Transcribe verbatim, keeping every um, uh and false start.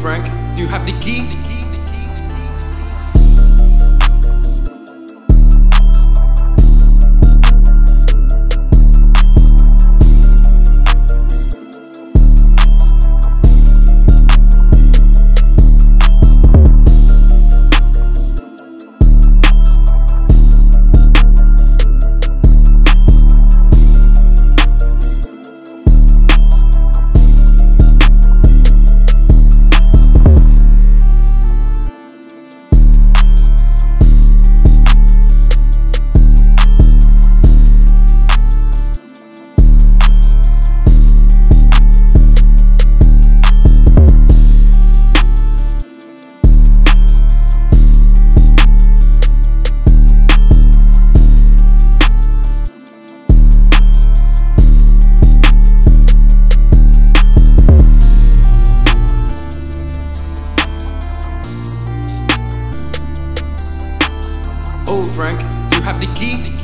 Frank? Do you have the key? Oh Frank, do you have the key?